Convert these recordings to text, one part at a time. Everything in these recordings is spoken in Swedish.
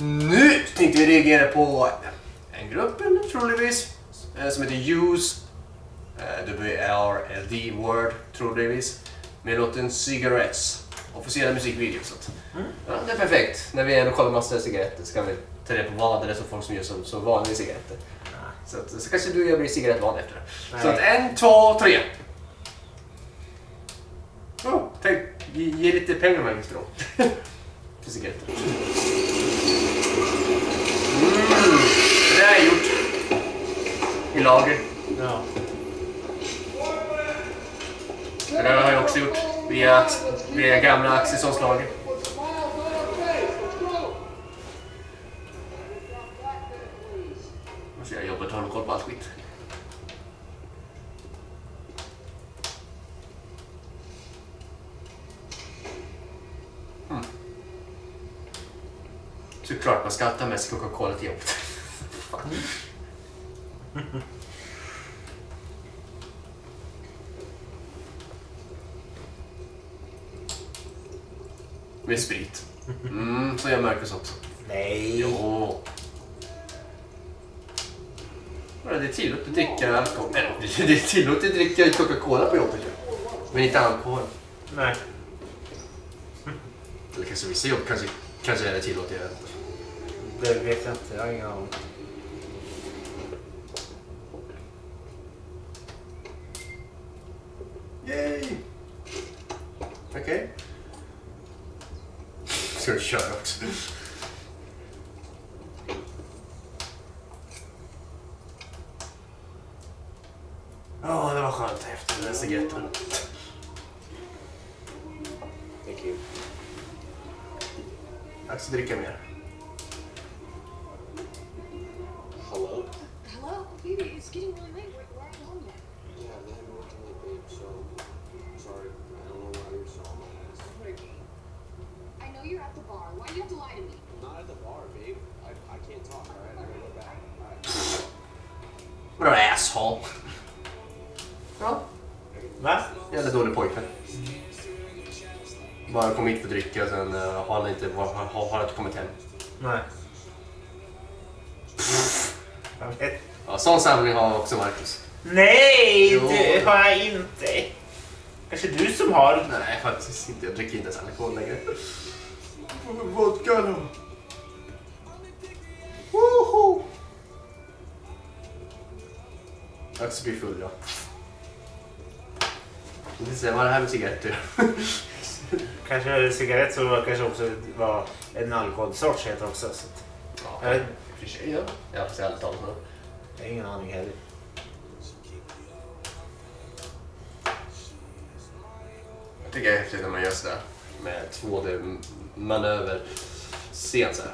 Nu tänkte vi reagera på en grupp, troligtvis, som heter Juice WRLD Word, troligtvis, med låten Cigarettes, officiella musikvideo. Så att, ja, det är perfekt. När vi ändå kollar massor av cigaretter så kan vi ta det på vad det är som folk som gör som vanliga cigaretter. Så, att, så kanske du och jag blir cigarettvan efter det. Nej. Så att 1, 2, 3. Oh, tänk, ge lite pengar med då. För cigaretter. Det har jag gjort. I lager. Ja. Det har jag också gjort. Via gamla Axelssonslager. Så jag jobbar och tar koll på allt skit. Såklart man ska ta med sig Coca-Cola till jobbet. Med sprit. Så jag märker sånt. Nej. Jo. Det är tillåtet att dricka alkohol. Det är tillåtet att dricka Coca-Cola på jobbet. Men inte alkohol. Nej. Det kanske vissa jobb kanske är det tillåtet. Det vet jag inte, jag har ingen aning. Yay! Okej. Okay. Ska du köra också? Åh, det var skönt efter den här cigaretten. Thank you. Dags att dricka mer. Hello? Hello, baby, it's getting really late. We're at home now. Yeah, they haven't worked late, babe, so sorry. I don't know why you're so on my ass. Ricky, I know you're at the bar. Why do you have to lie to me? I'm not at the bar, babe. I can't talk, alright? I'm gonna go back. Alright. What an asshole. Ja. Va? Jävla dålig pojke. Bara kom hit för dricka och sen har han inte kommit hem. Nej. Ja, sån samling har också Marcus. Nej, jo. Det har jag inte. Kanske du som har. Nej, faktiskt inte. Jag dricker inte alkohol längre. Vodka då. Woho! Jag ska bli full, ja. Det ser vad det här med cigaretter. Kanske en cigarett så kanske också var en alkoholsort heter också. Så att, ja, för sig, ja. Jag har precis aldrig talat med. Jag har ingen aning heller. Jag tycker det är häftigt när man gör sådär med 2D-manöver sen såhär.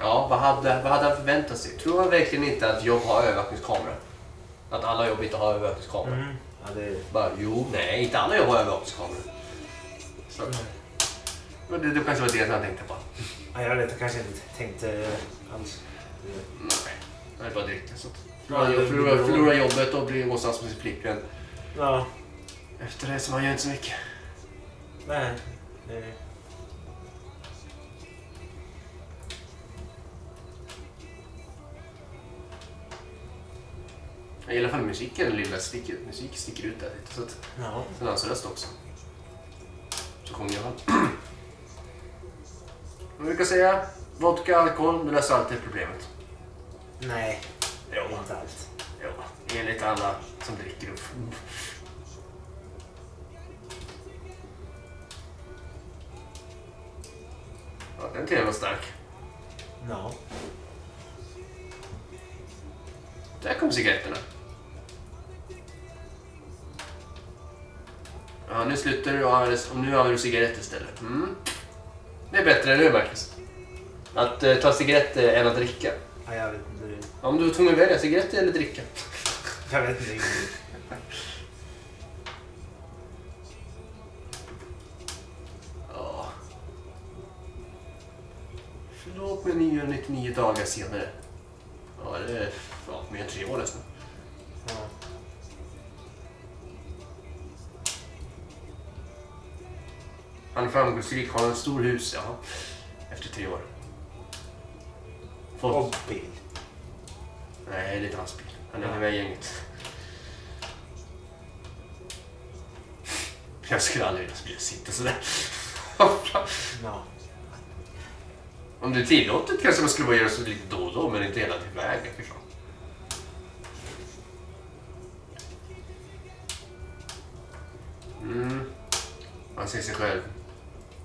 Ja, vad hade han förväntat sig? Tror han verkligen inte att jobb har övervakningskamera? Att alla jobb inte har övervakningskamera? Ja, det... Bara, jo, nej, inte alla jobb har övervakningskamera. Så. Men det kanske var det han tänkte på. Ja, jag vet, jag kanske inte tänkte alls. Nej, det är bara direkt. Så. Ja, jag förlorar jobbet och blir någonstans med sin flickvän. Ja. Efter det så man gör inte så mycket. Nej, nej. I alla fall musiken, den lilla musik sticker ut där lite, så att sen hans röst också. Så sjunger jag. Man brukar säga, vodka, alkohol, det löser alltid problemet. Nej, jo. Inte allt. Jo, enligt alla som dricker upp. Ja, den till var stark. Ja. Där kom cigaretterna. Ja, nu slutar du och nu använder du cigaretter istället. Det är bättre än nu, Marcus. Att ta cigaretter än att dricka. Ja, jag vet inte. Ja, om du var tvungen att välja cigaretter eller dricka. Jag vet inte. Ja. Förlåt mig 999 dagar senare. Ja, det är mer än 3 år nästan. Ja. Han är framgångsrik, har en stor hus, ja. Efter 3 år. Folk... Och bil. Nej, lite hans bil. Han är med gänget. Jag skulle aldrig vilja sitta sådär. No. Om det är tillåtet kanske man skulle bara göra så lite då och då, men inte hela till vägen. Liksom. Mm. Man ser sig själv.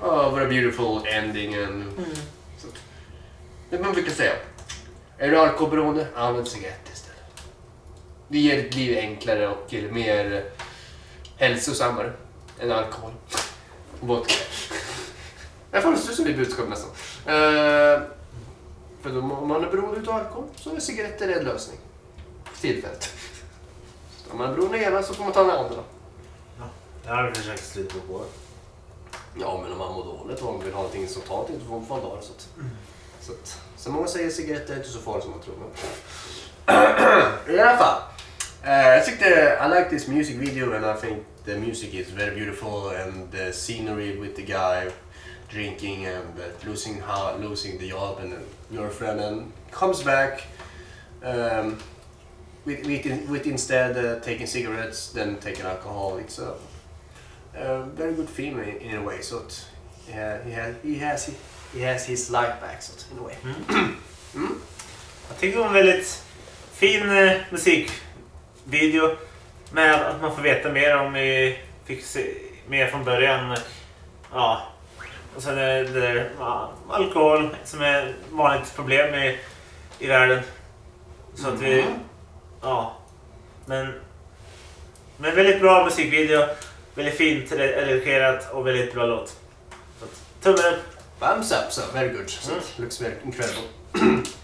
Oh, what a beautiful ending. Så. Det man brukar säga. Är du alkoholberoende? Använd cigaretter istället. Det ger ditt liv enklare och mer hälsosammare än alkohol. Och vodka. Jag får det som i budskap nästan. För om man är beroende av alkohol så är cigaretter en lösning. För tillfället. Så om man är beroende ena så får man ta den andra. Ja, det här är försökt slut på år. Ja, men om man mår dåligt och man vill ha någonting som tar till, så får man fan dagar. Så många säger cigaretter är inte så farligt som man tror. I alla fall. I think that I like this music video and I think the music is very beautiful and the scenery with the guy drinking and losing the job and the girlfriend and comes back with instead taking cigarettes than taking alcohol. It's a very good film in a way. So yeah, he has his life back so in a way. Mm. Jag tycker det var en väldigt fin musikvideo med att man får veta mer om vi fick se mer från början. Ja. Och sen är det alkohol som är ett vanligt problem i världen. Så att vi... Ja. Men väldigt bra musikvideo. Väldigt fint redigerat och väldigt bra låt. Så att, tummen! Thumbs up, so very good. So it looks very incredible.